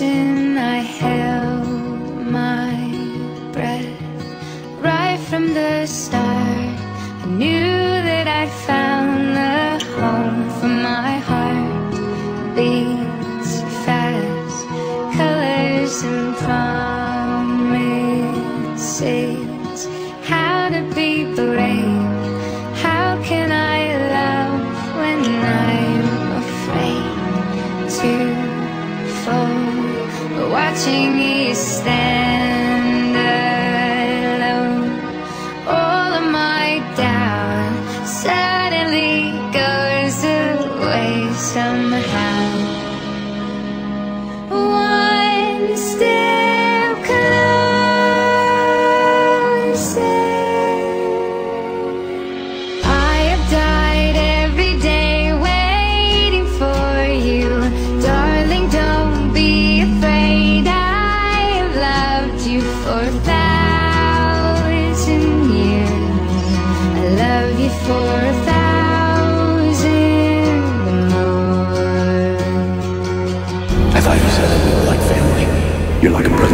sin, I held my breath. Right from the start, I knew that I'd found the home for my heart. Beats fast, colors and promises. How to be brave, how can I love when I'm afraid to fall? Watching you stand alone, all of my doubt suddenly goes away somehow. One step closer. You're like a brother.